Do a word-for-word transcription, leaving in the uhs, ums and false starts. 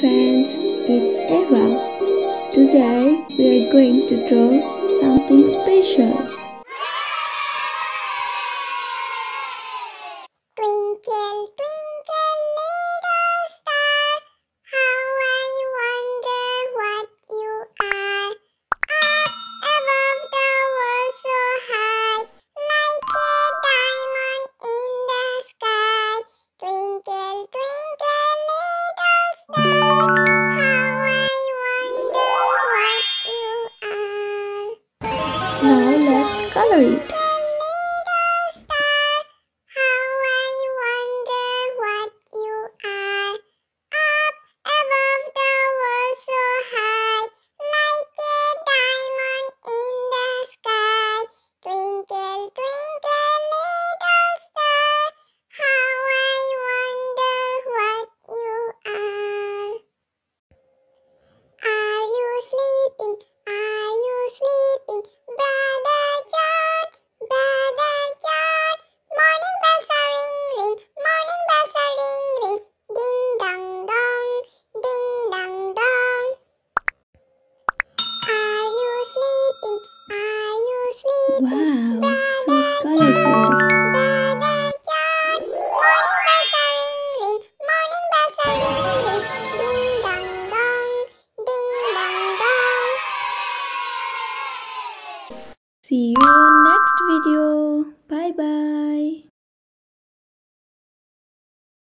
friends, it's Eva. Today we are going to draw something special. Twinkle, twinkle, little star, how I wonder what you are. Up above the world so high, like a diamond in the sky. Twinkle, twinkle, little star, how I wonder what you are. Now let's color it. Wow, so colorful. Morning bells are ringing, morning bells are ringing, ding dong dong, ding dong dong. See you.